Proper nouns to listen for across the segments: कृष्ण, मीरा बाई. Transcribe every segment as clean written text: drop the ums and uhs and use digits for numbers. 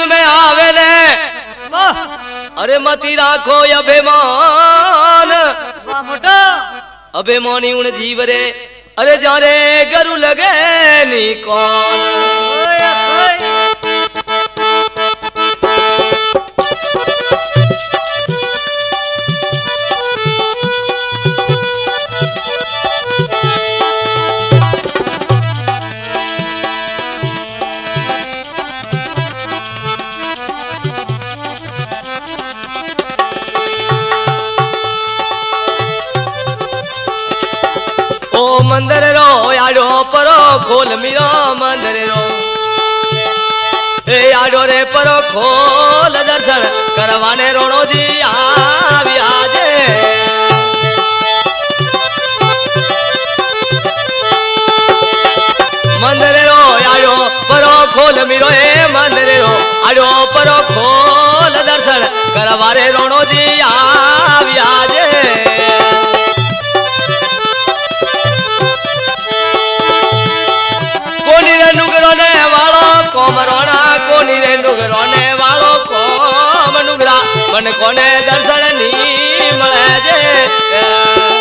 युग में आवे ने। अरे मती राखो अभिमान, अभिमानी उन जीव रे। अरे जा रे गरु लगे नी कौन। मंदिर रो याडो परो खोल मीरा मंदिर रो ए याडो रे परो खोल दर्शन करवाने रोणो जी आवियाजे। मंदिर रो याडो परो खोल मीरो ए मंदिर रो आडो परो खोल दर्शन करवाने रोणो जी आवियाजे। मन कोने दर्शन नी मले जे। कणी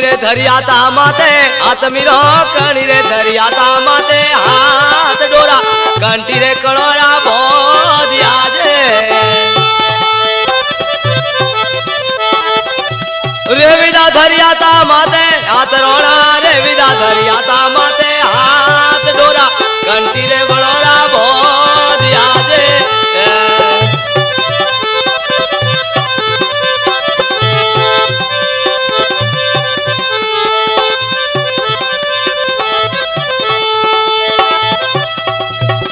रे धरिया ता माते हाथ मीरो, कणी रे धरिया ता माते हाथ डोरा, कंटी रे कणोरा बोधिया जे। रेविदा धरिया ता माते हाथ रोड़ा, रेविदा धरिया ता माते हाथ डोरा, कंटी रे बड़ोरा बोधिया जे।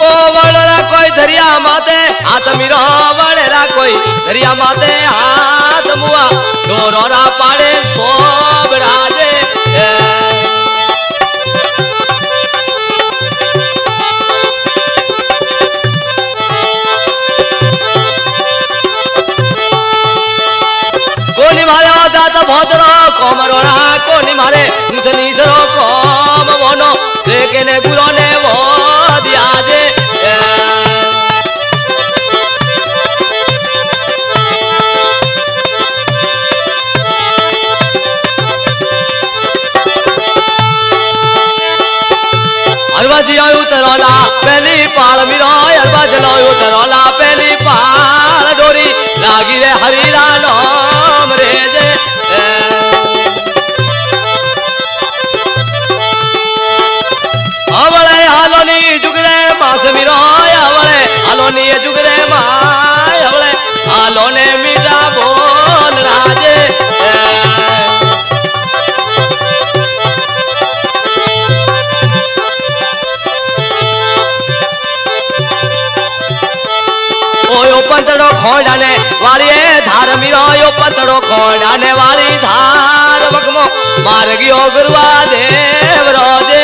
ओ वड़ेरा कोई धरिया माते हाथ मीरो, वड़ेरा कोई धरिया माते हाथ मुआ, डोरा पाड़े सोब राजे। कोनी मारे दाता भोतरो कोम रोड़ा, कोनी मारे मुझे नीजरो कोम बोनो, देखे ने गुरो ने वो दिया जे। उतरोला पहली पाल मीरा अरबा जलाओ, उतरोला पहली पाल डोरी, लागी रे हरीरा नाम रे जे। अवड़े हालोनी जुगरे मास मीरा, अवड़े हालोनी जुगरे मा, अवड़े हालोने मीरा बोल राजे। पतड़ो खोड़ाने वाली धार मीरो, यो पतड़ो खोड़ाने वाली धार बकमो, मार गियो गुरुआ देव रोजे।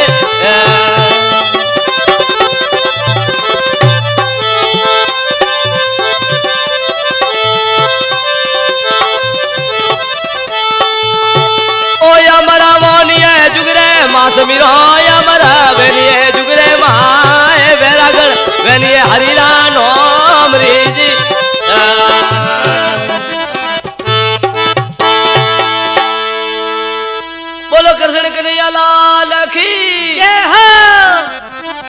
ओ या मरा मोनिए जुगरे मास मीरो, या मरा बेनिए जुगरे माए बैरागड़, बेनिए हरीरा नाम रे जी। बोलो कृष्ण कन्हैया लाल।